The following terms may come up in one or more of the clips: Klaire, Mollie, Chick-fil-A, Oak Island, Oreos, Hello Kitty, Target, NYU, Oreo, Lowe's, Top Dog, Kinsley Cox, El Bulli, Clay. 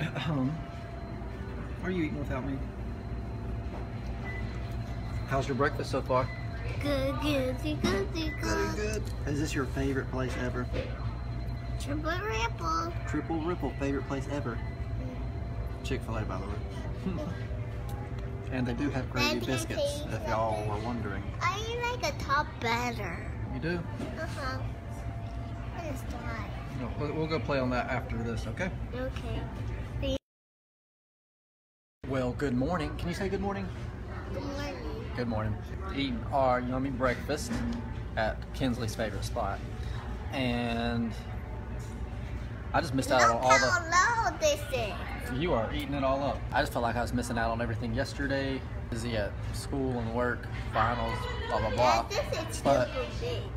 at home. Are you eating without me? How's your breakfast so far? Good, good, good, good, good. Good. Is this your favorite place ever? Triple Ripple. Triple Ripple, favorite place ever. Chick-fil-A, by the way. And they do have gravy biscuits, if y'all were wondering. I like a top better. You do? Uh-huh. I just like. No, we'll go play on that after this, okay? Okay. Well, good morning. Can you say good morning? Good morning. Good morning. Eating our yummy breakfast at Kinsley's favorite spot. And I just missed out on all the... You are eating it all up. I just felt like I was missing out on everything yesterday. Busy at school and work, finals, blah, blah, blah. But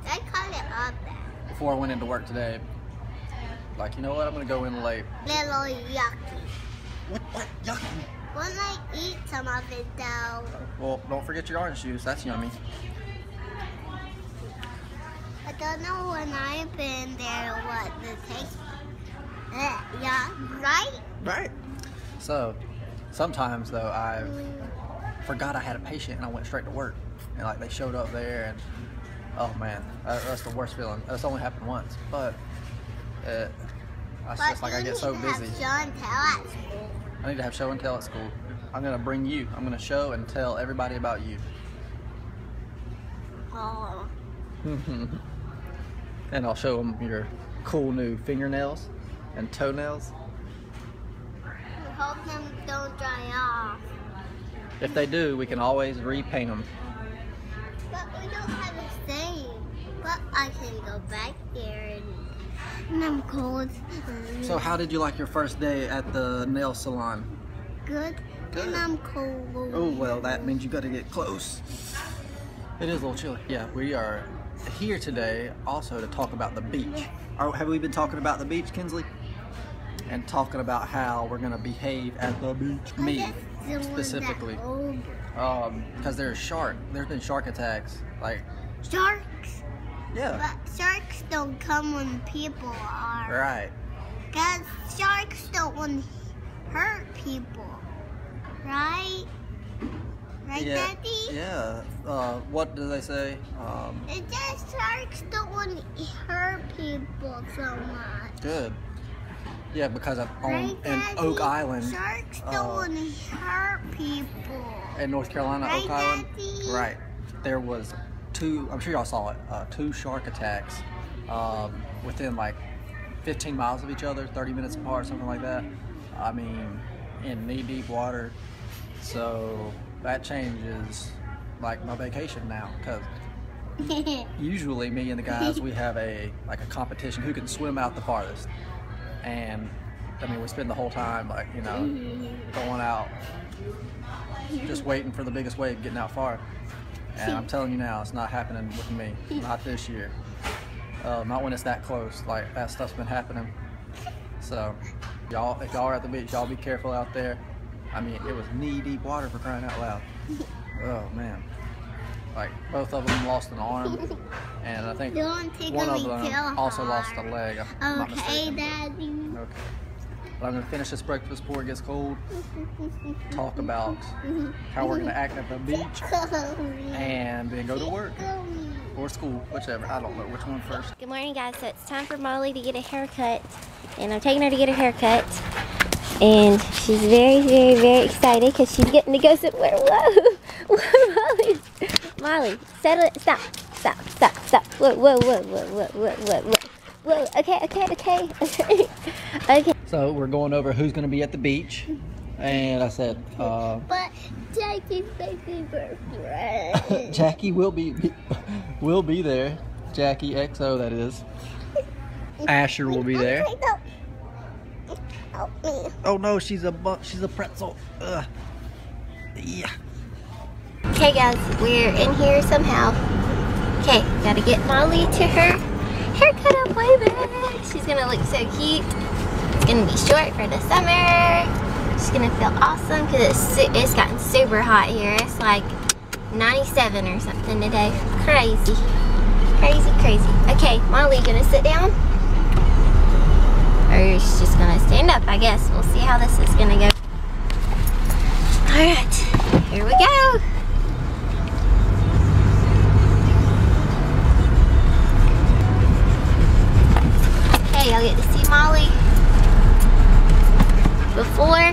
I call it all that. Before I went into work today, like, you know what? I'm going to go in late. Little yucky. What yucky? When I eat some of it, though. Well, don't forget your orange juice. That's yummy. I don't know when I've been there what the taste. Yeah, right? Right. So, sometimes, though, I forgot I had a patient and I went straight to work. And, like, they showed up there and, oh, man, that's the worst feeling. That's only happened once. But, it's just like I get so busy. I need to have show and tell at school. I'm going to bring you. I'm going to show and tell everybody about you. Oh. And I'll show them your cool new fingernails and toenails. I hope them don't dry off. If they do, we can always repaint them. But we don't have a stain. But I can go back there and I'm cold. So how did you like your first day at the nail salon? Good. Good. And I'm cold. Oh, well, that means you got to get close. It is a little chilly. Yeah, we are here today also to talk about the beach. Have we been talking about the beach, Kinsley? And talking about how we're going to behave at the beach. Me, specifically. Because there's been shark attacks. Like sharks? Yeah. But sharks don't come when people are. Right. Because sharks don't want to hurt people. Right? Right, yeah. Daddy? Yeah. What do they say? It just sharks don't want to hurt people so much. Good. Yeah, because in Oak Island. Sharks don't want to hurt people. In North Carolina, right, Oak Island. Daddy? Right. There was two, I'm sure y'all saw it, two shark attacks within like 15 miles of each other, 30 minutes apart, something like that. I mean, in knee-deep water. So that changes like my vacation now, because usually me and the guys, we have a competition who can swim out the farthest. And I mean, we spend the whole time, like, you know, going out, just waiting for the biggest wave, getting out far. And I'm telling you now, it's not happening with me, not this year. Not when it's that close, like that stuff's been happening. So y'all, if y'all are at the beach, y'all be careful out there. I mean, it was knee-deep water, for crying out loud. Oh man, like both of them lost an arm, and I think one of them also lost a leg. I'm not mistaken. Daddy. Okay. But I'm gonna finish this breakfast before it gets cold. Talk about how we're gonna act at the beach, and then go to work or school, whichever. I don't know which one first. Good morning, guys. So it's time for Mollie to get a haircut, and I'm taking her to get her haircut. And she's very, very, very excited because she's getting to go somewhere. Whoa! Whoa, Mollie, settle it. Stop, stop, stop, stop. Whoa, whoa, whoa, whoa, whoa, whoa, whoa, whoa. Okay, okay, okay, okay. Okay. So we're going over who's going to be at the beach. And I said, but Jackie's baby girlfriend. Jackie will be there. Jackie XO, that is. Asher will be there. Help me. Oh no, she's a pretzel. Ugh. Yeah. Okay guys, we're in here somehow. Okay, gotta get Mollie to her haircut up way back. She's gonna look so cute. It's gonna be short for the summer. She's gonna feel awesome because it's gotten super hot here. It's like 97 or something today. Crazy. Crazy, crazy. Okay, Mollie, gonna sit down? Or Oreo's just gonna stand up, I guess. We'll see how this is gonna go. Alright, here we go. Hey, y'all get to see Mollie before,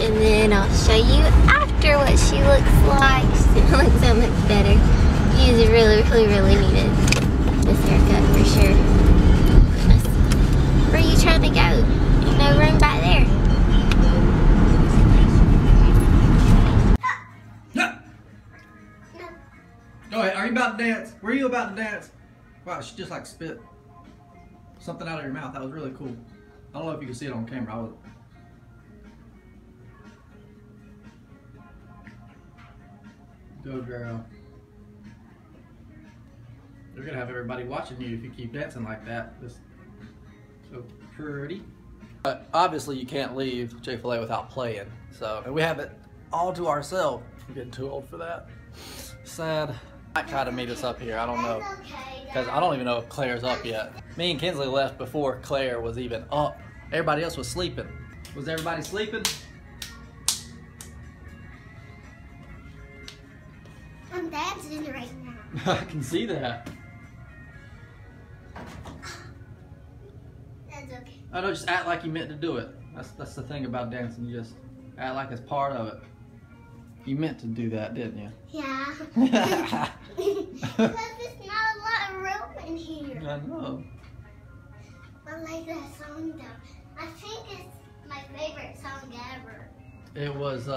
and then I'll show you after what she looks like. She's gonna look so much better. She's really needed this haircut for sure. Where are you trying to go? Ain't no room back there. No. No. Are you about to dance? Were you about to dance? Wow, she just like spit something out of your mouth. That was really cool. I don't know if you can see it on camera. Go girl. You're gonna have everybody watching you if you keep dancing like that. It's so pretty. But obviously you can't leave Chick-fil-A without playing. So, and we have it all to ourselves. I'm getting too old for that. Sad. I try to meet us up here, I don't know. Because I don't even know if Claire's up yet. Me and Kinsley left before Claire was even up. Everybody else was sleeping. Was everybody sleeping? I'm dancing right now. I can see that. That's okay. I don't just act like you meant to do it. That's the thing about dancing. You just act like it's part of it. You meant to do that, didn't you? Yeah. Because there's not a lot of room in here. I know. I like that song though. I think it's my favorite song ever. It was I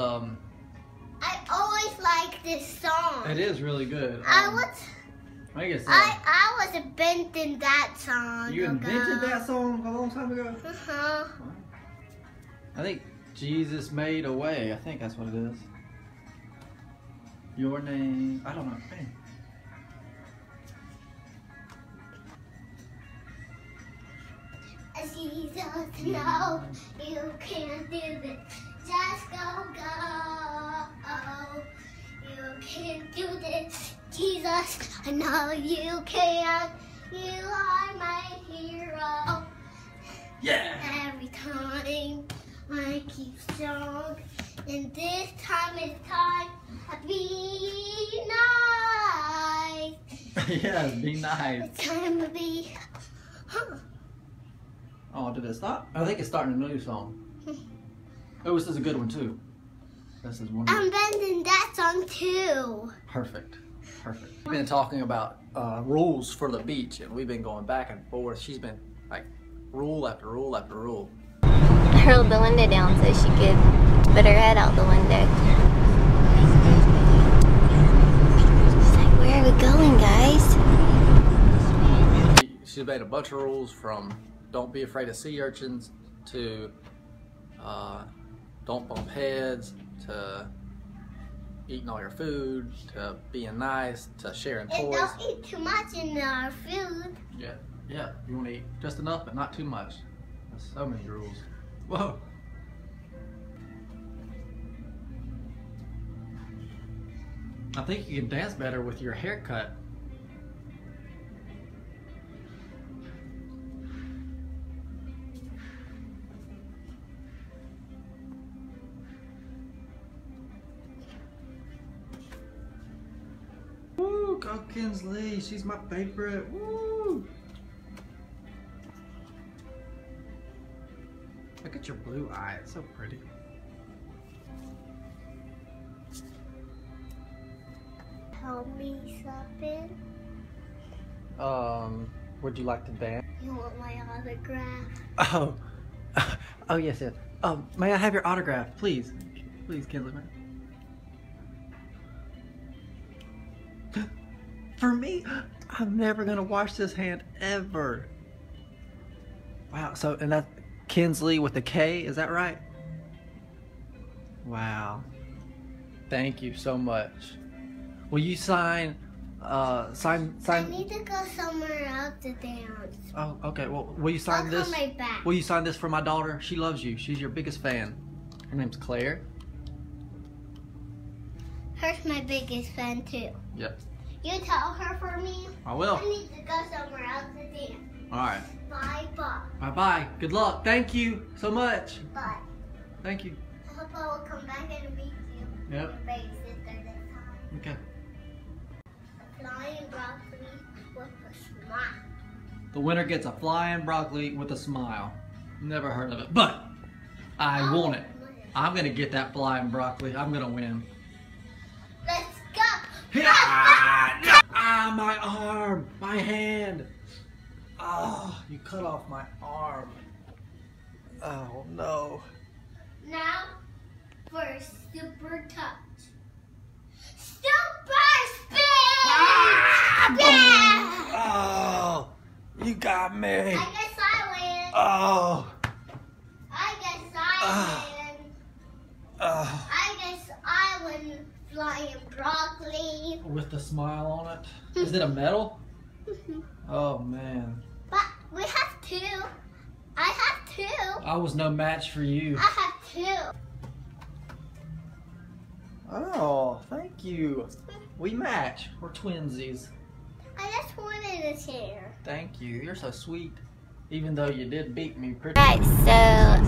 always like this song. It is really good. I was inventing that song. You invented that song a long time ago? Uh-huh. I think Jesus made a way. I think that's what it is. Your name. I don't know. Hey. Jesus, no, you can't do it. Just go, go. You can't do this. Jesus, I know you can. You are my hero. Yeah. Every time I keep strong. And this time it's time to be nice. Yeah, be nice. It's time to be... Huh. Oh, did it stop? I think it's starting a new song. Oh, this is a good one too. This is one. I'm bending that song too. Perfect, perfect. We've been talking about rules for the beach, and we've been going back and forth. She's been like rule after rule after rule. I rolled the window down so she could put her head out the window. She's like, "Where are we going, guys?" She's made a bunch of rules from don't be afraid of sea urchins to don't bump heads, to eating all your food, to being nice, to sharing toys. And don't eat too much in our food. Yeah, yeah. You want to eat just enough, but not too much. That's so many rules. Whoa. I think you can dance better with your haircut. Oh, Kinsley, she's my favorite. Woo! Look at your blue eye, it's so pretty. Help me something. Would you like to dance? You want my autograph? Oh, oh yes, yes. May I have your autograph, please? Please, Kinsley, man. For me, I'm never gonna wash this hand ever. Wow, so, and that's Kinsley with a K, is that right? Wow. Thank you so much. Will you sign, sign? I need to go somewhere else to dance. Oh, okay, well, will you sign this? I'll come right back. Will you sign this for my daughter? She loves you, she's your biggest fan. Her name's Claire. Her's my biggest fan too. Yep. You tell her for me? I will. I need to go somewhere else to dance. Alright. Bye-bye. Bye-bye. Good luck. Thank you so much. Bye. Thank you. I hope I will come back and meet you. Yep. And babysit there that time. Okay. A flying broccoli with a smile. The winner gets a flying broccoli with a smile. Never heard of it, but I want it. I'm going to get that flying broccoli. I'm going to win. Let's go. Yeah. Ah, my arm. My hand. Oh, you cut off my arm. Oh, no. Now for super touch. Super spin! Ah, oh, you got me. I guess I win. Oh. I guess I win. I guess I win flying broccoli. With a smile on it. Is it a medal? Oh, man. But we have two. I have two. I was no match for you. I have two. Oh, thank you. We match. We're twinsies. I just wanted a chair. Thank you. You're so sweet. Even though you did beat me pretty. Alright, so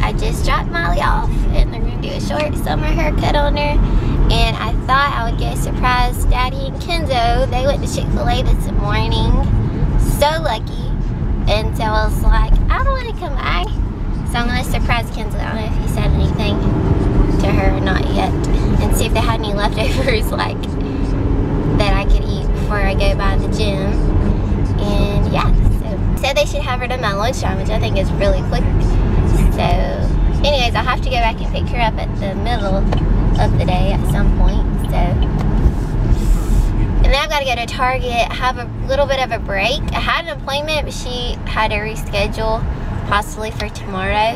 I just dropped Mollie off and they're going to do a short summer haircut on her. And I thought I would go surprise Daddy and Kenzo. They went to Chick-fil-A this morning. So lucky. And so I was like, I don't want to come back. So I'm going to surprise Kenzo. I don't know if he said anything to her or not yet. And see if they had any leftovers like that I could eat before I go by the gym. And yeah, so they should have her to my lunchtime, which I think is really quick. So anyways, I'll have to go back and pick her up at the middle of the day at some point. So. And then I've got to go to Target, have a little bit of a break. I had an appointment, but she had to reschedule, possibly for tomorrow.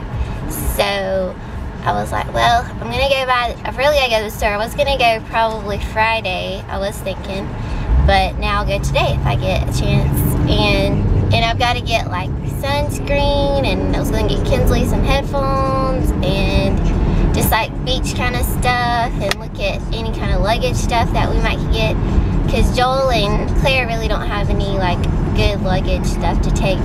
So I was like, well, I'm going to go by, I've really got to go to the store. I was going to go probably Friday, I was thinking, but now I'll go today if I get a chance. And I've got to get like sunscreen, and I was going to get Kinsley some headphones, and just like beach kind of stuff, and look at any kind of luggage stuff that we might get. Because Joel and Claire really don't have any like good luggage stuff to take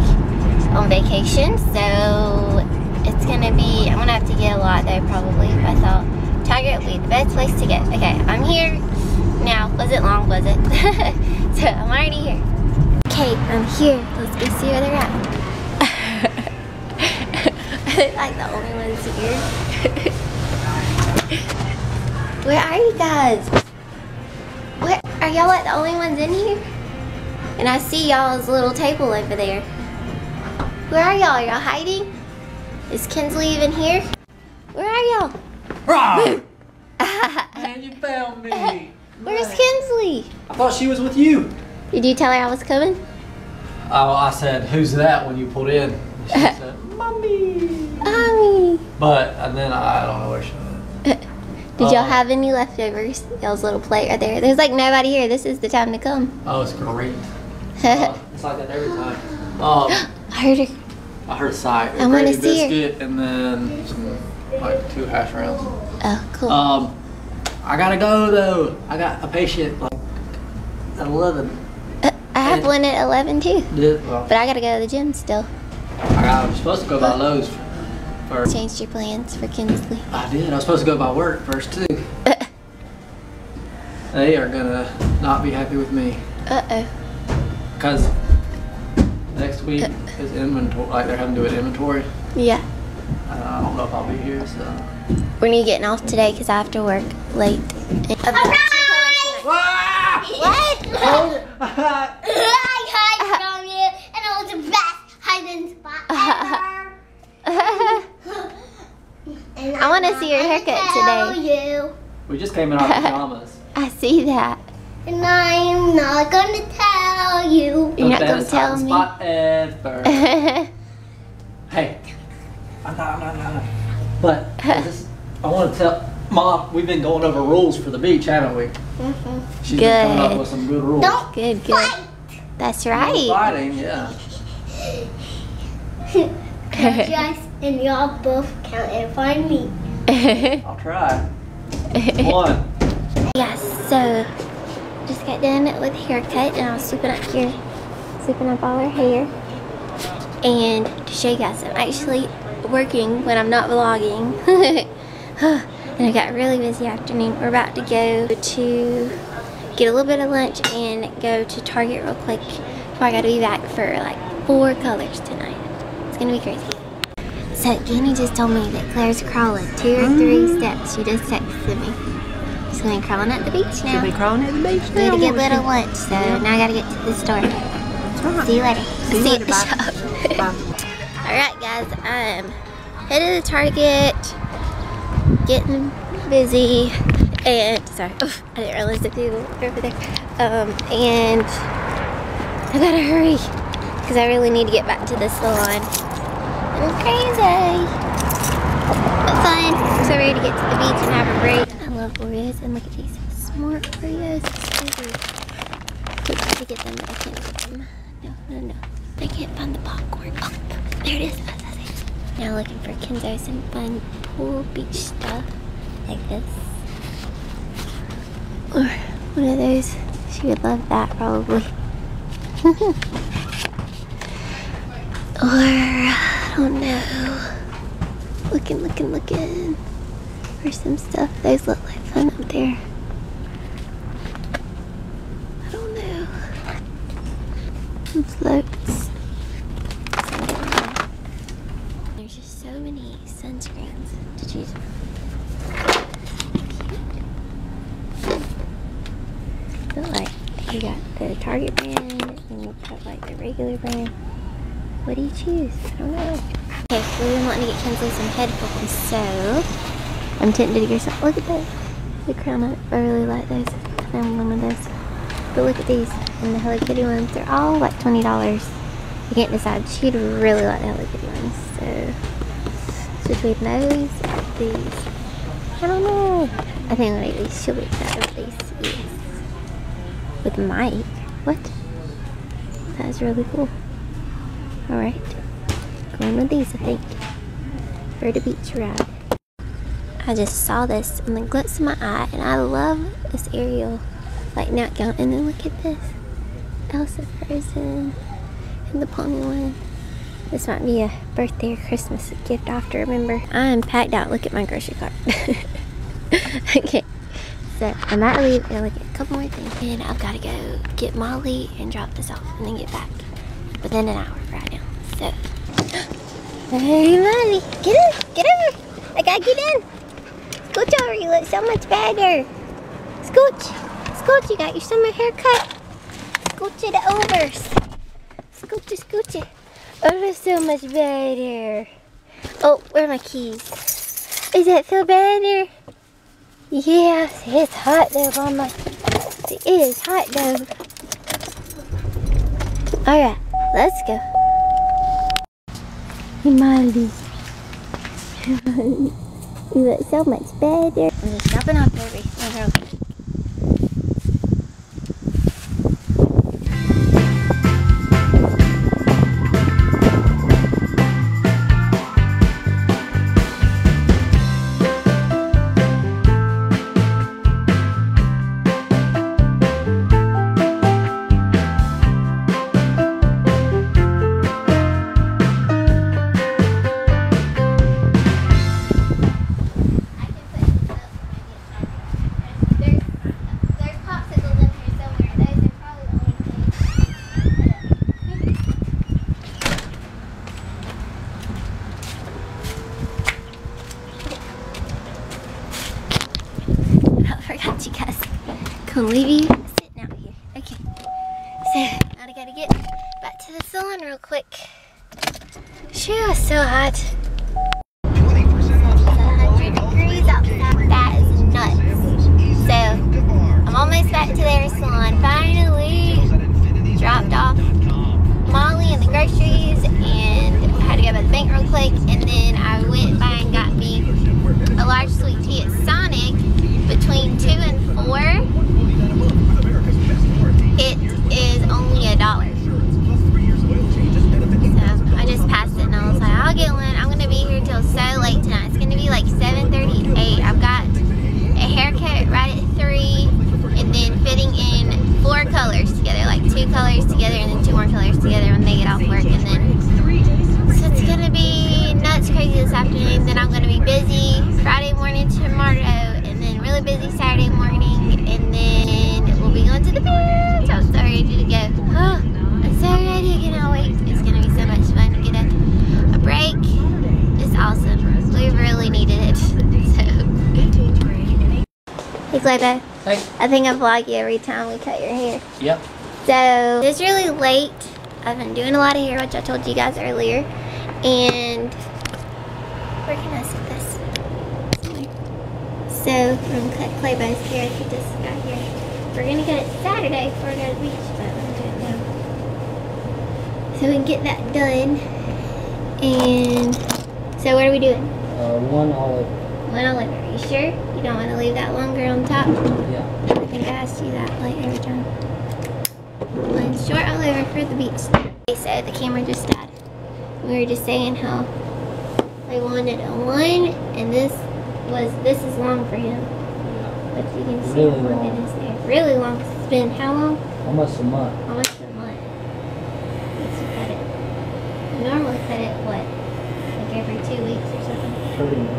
on vacation, so it's gonna be, I'm gonna have to get a lot though probably. I thought Target would be the best place to go. Okay, I'm here now. Wasn't long, was it? So I'm already here. Okay, I'm here. Let's go see where they're at. I'm like the only ones here. Where are you guys? Are y'all like the only ones in here? And I see y'all's little table over there. Where are y'all? Are y'all hiding? Is Kinsley even here? Where are y'all? Ah! Man, you found me. Where's Kinsley? I thought she was with you. Did you tell her I was coming? Oh, I said, who's that when you pulled in? And she said, Mommy. Mommy. But, and then I don't know where she went. Did y'all have any leftovers? Y'all's little plate right there. There's like nobody here. This is the time to come. Oh, it's great. It's like that every time. I heard her. I heard a sigh. I want to see biscuit her. And then some, like 2 hash browns. Oh, cool. I gotta go though. I got a patient like at 11. I have one at 11 too. Yeah, well, but I gotta go to the gym still. I'm supposed to go by Lowe's. First. Changed your plans for Kinsley. I did. I was supposed to go by work first too. They are gonna not be happy with me. Uh-oh. Cause next week is inventory. Like they're having to do an inventory. Yeah. I don't know if I'll be here. So. When are you getting off today? Cause I have to work late. Alright. What? I hide from you, and I was the best hiding spot ever. I want to see your haircut today. We just came in our pajamas. I see that. And I'm not going to tell you. You're not going to tell me. Hey. I'm not. But I want to tell Mom, we've been going over rules for the beach, haven't we? Mm-hmm. She's been coming up with some good rules. Don't fight. That's right. No fighting, yeah. Just, and y'all both count and find me. I'll try. 1. Yeah, so just got done with haircut and I was sweeping up here, sweeping up all her hair. and to show you guys I'm actually working when I'm not vlogging. And I got a really busy afternoon. We're about to go to get a little bit of lunch and go to Target real quick before I gotta be back for like 4 colors tonight. It's gonna be crazy. So Kenny just told me that Claire's crawling 2 or 3 steps. She just texted me. She's gonna be crawling at the beach now. She'll be crawling at the beach now. We gotta get little lunch, so now I gotta get to the store. That's right. See you later. See you at the shop. Bye. Alright guys, I'm headed to Target, getting busy, and sorry, oh, I didn't realize the people were over there. And I gotta hurry, because I really need to get back to the salon. I'm crazy. But fun. I'm so ready to get to the beach and have a break. Oreos, and look at these s'more Oreos. I keep trying to get them, but I can't get them. No. I can't find the popcorn. Oh, there it is. Now looking for Kenzo some fun pool beach stuff like this. Or one of those. She would love that probably. Or I don't know. Looking for some stuff. Those look like fun up there. I don't know. Some floats. There's just so many sunscreens to choose from. Cute. But like, we got the Target brand, and we got like the regular brand. What do you choose? I don't know. Okay, so we want to get Kenzie some headphones, so I'm tempted to get some. Look at those. The crown up. I really like those. I found one of those. But look at these. And the Hello Kitty ones. They're all like $20. I can't decide. She'd really like the Hello Kitty ones. So between those and these. I don't know. I think I'm going to eat these. She'll be excited about these. Yes. With Mike. What? That is really cool. Alright. Going with these, I think. For the beach ride. I just saw this and the glitz in my eye, and I love this Ariel like nightgown. And then look at this Elsa Frozen and the pony one. This might be a birthday or Christmas gift. I have to remember. I'm packed out. Look at my grocery cart. Okay, so I might leave and look at a couple more things. And I've got to go get Mollie and drop this off, and then get back within an hour right now. So, hey Mollie, get over! I gotta get in. Scooch over, you look so much better. Scooch, you got your summer haircut. Scooch it over. Scooch it. Oh, that's so much better. Oh, where are my keys? Does that feel better? Yeah, it's hot though, Mama. It is hot though. Alright, let's go. Hey, Mollie. You look so much better. I'm just dropping off everything. You guys, gonna leave you sitting out here. Okay, so now I gotta get back to the salon real quick. Shoo, it's so hot. 100 degrees outside, that is nuts. So, I'm almost back to their salon. Finally, dropped off Mollie and the groceries, and I had to go by the bank real quick, and then I went by and got me a large sweet tea at Sonic. Between 2 and 4, it is only $1. So I just passed it and I was like, I'll get one. I'm like that. Hey. I think I vlog you every time we cut your hair. Yep. So it's really late. I've been doing a lot of hair, which I told you guys earlier. And where can I sit this? So from Claybo's here, I just got here. We're gonna get it Saturday before we go to the beach, but I'm doing it now. So we can get that done. And so what are we doing? One olive. One olive. Are you sure? You don't want to leave that longer on top? Yeah. I think I asked you that like every time. One short olive for the beach. They said the camera just died. We were just saying how they wanted a one, and this is long for him. But you can see really long. Is there. Really long. It's been how long? Almost a month. Almost a month. Let's cut it. We normally cut it what? Like every 2 weeks or something. Pretty much.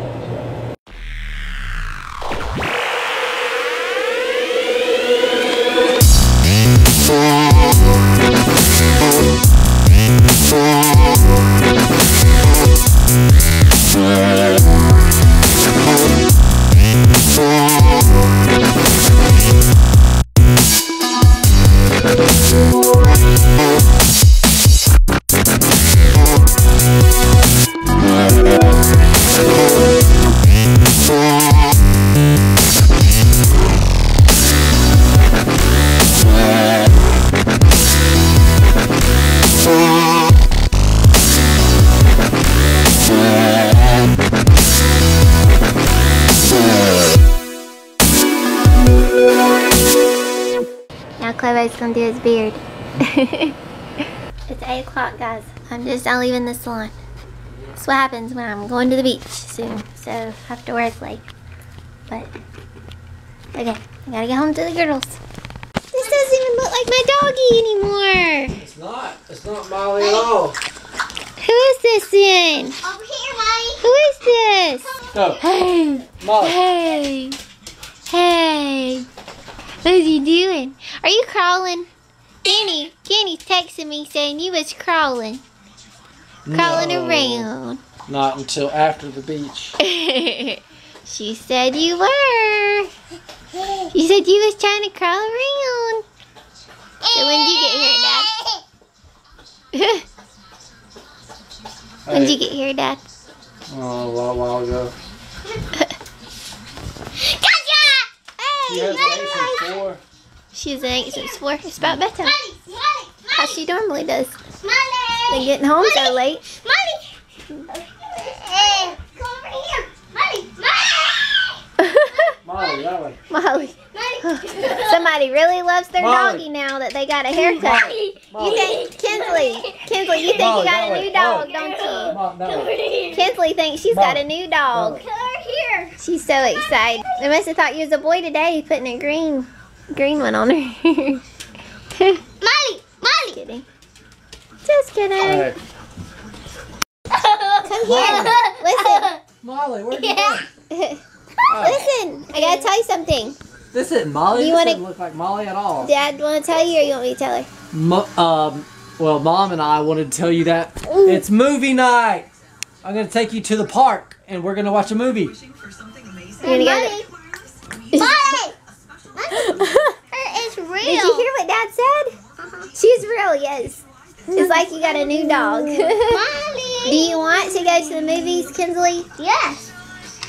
Claybo's gonna do his beard. It's 8 o'clock, guys. I'm just not leaving the salon. That's what happens when I'm going to the beach soon. So, I have to work late. But, okay. I gotta get home to the girls. This doesn't even look like my doggy anymore. It's not. It's not Mollie at all. Who is this then? Over here, Mollie. Who is this? No. Hey. Mollie. Hey. Hey. What are you doing? Are you crawling? Kenny's texting me saying you was crawling. Crawling around. Not until after the beach. She said you were. You said you was trying to crawl around. So when did you get here, Dad? When did you get here, Dad? Oh, a while ago. She's an 8 since 4. It's about bedtime. How she normally does. They're getting home so late. Mollie! Come over here! Mollie! Mollie! Somebody really loves their doggy now that they got a haircut. You think Kinsley, you think you got a new dog, don't you? Kinsley thinks she's got a new dog. She's so excited. They must have thought you was a boy today, putting a green one on her. Mollie! Kidding. Just kidding. Right. Come here. Listen. Mollie, where are you going? Listen, I gotta tell you something. This isn't Mollie. This doesn't look like Mollie at all. Dad, want to tell you, or you want me to tell her? Well, Mom and I wanted to tell you that it's movie night. I'm gonna take you to the park, and we're gonna watch a movie. You're gonna go to... Mollie! Her is real. Did you hear what Dad said? She's real, yes. It's like you got a new dog. Mollie! Do you want to go to the movies, Kinsley? Yes.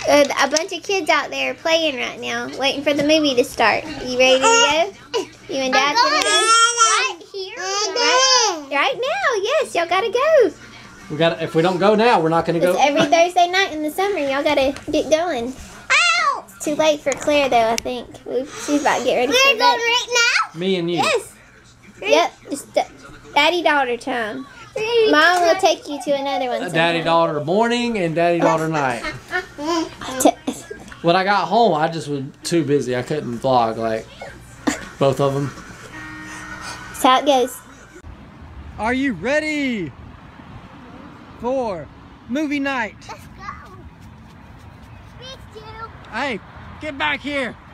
A bunch of kids out there playing right now, waiting for the movie to start. Are you ready to go? You and Dad gonna go? Right here. Right now, yes. Y'all gotta go. We gotta. If we don't go now, we're not gonna go. It's every Thursday night in the summer. Y'all gotta get going. Too late for Claire though, I think. She's about to get ready. We're going right now? Me and you. Yes. Yep. Just daddy-daughter time. Mom will take you to another one. Daddy-daughter morning and daddy-daughter night. When I got home, I just was too busy. I couldn't vlog like both of them. That's how it goes. Are you ready for movie night? Let's go. Hey, get back here.